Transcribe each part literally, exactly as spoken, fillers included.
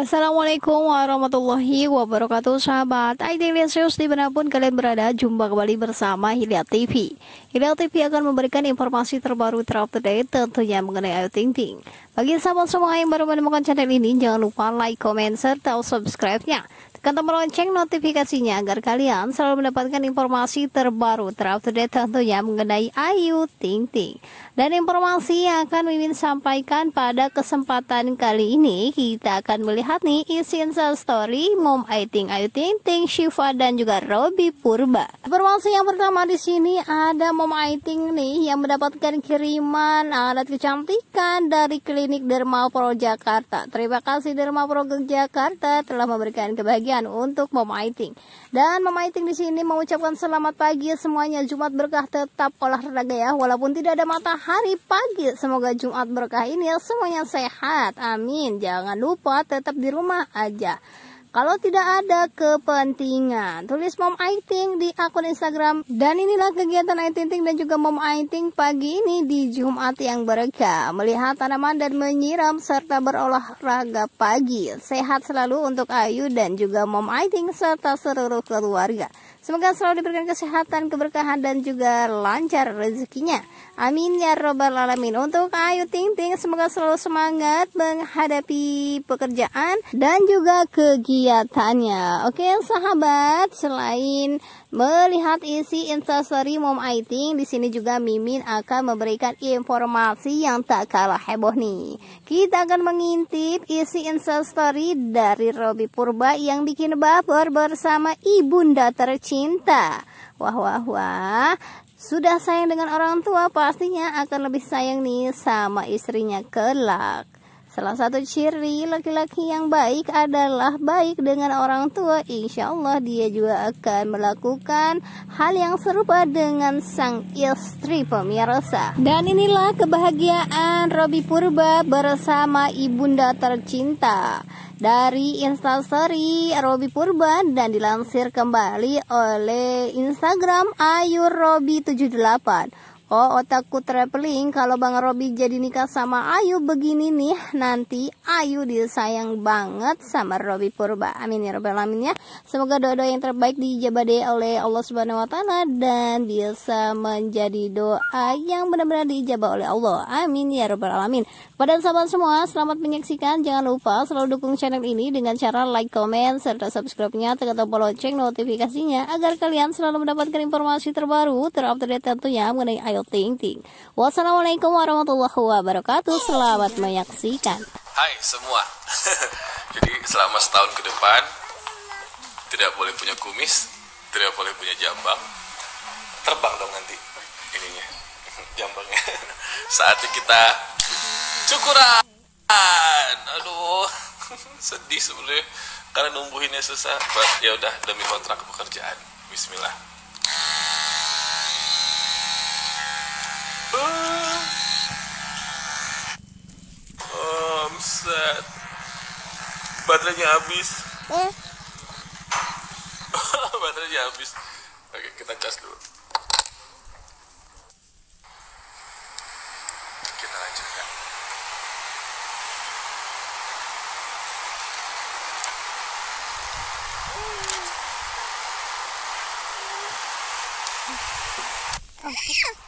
Assalamualaikum warahmatullahi wabarakatuh sahabat Ayu Ting Ting dimanapun kalian berada. Jumpa kembali bersama Hilya T V. Hilya T V akan memberikan informasi terbaru terupdate tentunya mengenai Ayu Ting Ting. Bagi sahabat semua yang baru menemukan channel ini, jangan lupa like, comment, serta subscribe-nya. Tekan tombol lonceng notifikasinya agar kalian selalu mendapatkan informasi terbaru terupdate tentunya mengenai Ayu Ting Ting. Dan informasi yang akan Mimin sampaikan pada kesempatan kali ini, kita akan melihat nih isi Instastory Mom Aiting Ayu Ting Ting, Syifa dan juga Robby Purba. Informasi yang pertama di sini ada Mom Aiting nih yang mendapatkan kiriman alat kecantikan dari klinik Dermapro Jakarta. Terima kasih Dermapro Jakarta telah memberikan kebahagiaan untuk Mom Ayu Ting. Dan Mom Ayu Ting di sini mengucapkan selamat pagi semuanya, Jumat berkah, tetap olahraga ya walaupun tidak ada matahari pagi. Semoga Jumat berkah ini ya semuanya sehat, amin. Jangan lupa tetap di rumah aja kalau tidak ada kepentingan, tulis Mom Ayu Ting di akun Instagram. Dan inilah kegiatan Ayu Ting Ting dan juga Mom Ayu Ting pagi ini di Jumat yang berkah, melihat tanaman dan menyiram serta berolahraga pagi. Sehat selalu untuk Ayu dan juga Mom Ayu Ting serta seluruh keluarga. Semoga selalu diberikan kesehatan, keberkahan dan juga lancar rezekinya. Amin ya robbal alamin. Untuk Ayu Ting Ting semoga selalu semangat menghadapi pekerjaan dan juga kegiatannya. Oke sahabat, selain melihat isi Instastory Mom Ayu Ting, di sini juga Mimin akan memberikan informasi yang tak kalah heboh nih. Kita akan mengintip isi Instastory dari Robby Purba yang bikin baper bersama ibunda tercinta. Wah wah wah. Sudah sayang dengan orang tua, pastinya akan lebih sayang nih sama istrinya kelak. Salah satu ciri laki-laki yang baik adalah baik dengan orang tua. Insya Allah dia juga akan melakukan hal yang serupa dengan sang istri pemirsa. Dan inilah kebahagiaan Robby Purba bersama ibunda tercinta. Dari Instastory Robby Purba dan dilansir kembali oleh Instagram ayurobi tujuh delapan. Oh, otakku traveling, kalau Bang Robby jadi nikah sama Ayu begini nih, nanti Ayu disayang banget sama Robby Purba. Amin ya robbal alamin ya. Semoga doa-doa yang terbaik dijabah oleh Allah Subhanahu wa taala dan bisa menjadi doa yang benar-benar dijabah oleh Allah. Amin ya robbal alamin. Pada sahabat semua, selamat menyaksikan. Jangan lupa selalu dukung channel ini dengan cara like, komen, serta subscribe-nya, tekan tombol lonceng notifikasinya agar kalian selalu mendapatkan informasi terbaru, terupdate tentunya mengenai Ayu Ting Ting. Wassalamualaikum warahmatullahi wabarakatuh. Selamat menyaksikan. Hai semua. Jadi selama setahun ke depan tidak boleh punya kumis, tidak boleh punya jambang. Terbang dong nanti ininya, jambangnya. Saatnya kita cukuran. Aduh, sedih sebenarnya karena numbuhinnya susah. Ya udah, demi kontrak pekerjaan. Bismillah. Omset, oh, baterainya habis. Baterainya habis. Oke, kita cas dulu. Kita lanjutkan. Oh. Ooh.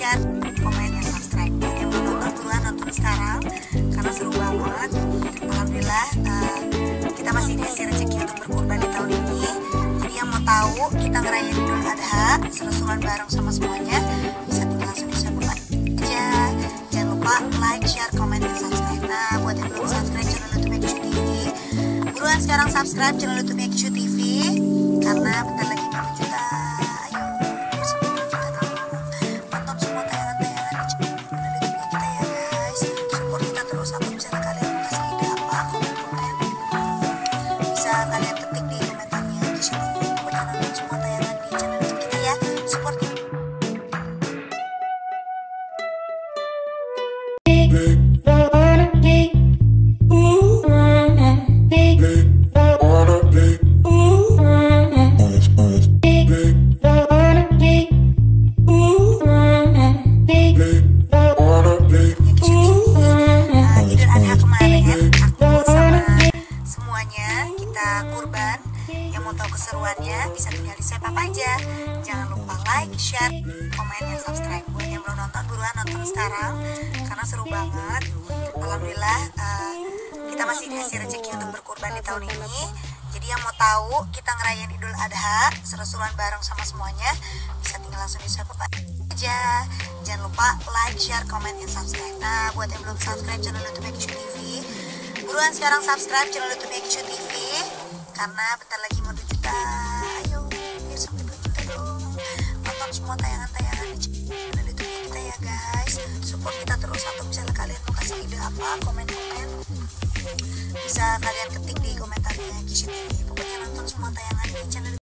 share, komen, dan subscribe. Jangan lupa buat nonton sekarang karena seru banget. Alhamdulillah uh, kita masih dikasih rezeki untuk berkurban di tahun ini. Jadi yang mau tahu kita ngerayain Idul Adha seru-seruan bareng sama semuanya, bisa tinggal langsung di subscribe aja. Jangan lupa like, share, komen, dan subscribe. Nah, buat yang belum subscribe channel YouTube Ayu Ting Ting, buruan sekarang subscribe channel YouTube Ayu Ting Ting karena bentar lagi dua juta. Kurban yang mau tahu keseruannya bisa tinggal di siapa aja. Jangan lupa like, share, komen, dan subscribe. Buat yang belum nonton, buruan nonton sekarang karena seru banget. Alhamdulillah uh, kita masih dikasih rezeki untuk berkurban di tahun ini. Jadi yang mau tahu kita ngerayain Idul Adha seru-seruan bareng sama semuanya, bisa tinggal langsung di siapa aja. Jangan lupa like, share, komen, dan subscribe. Nah, buat yang belum subscribe channel YouTube Ayu Ting Ting, buruan sekarang subscribe channel YouTube Ayu Ting Ting karena bentar lagi mau dua juta. Ayo biar sampai dua juta dong, nonton semua tayangan-tayangan di channel YouTube kita ya guys, support kita terus. Atau misalnya kalian mau kasih ide apa, komen-komen bisa kalian ketik di komentarnya Ayu Ting Ting. Pokoknya nonton semua tayangan di channel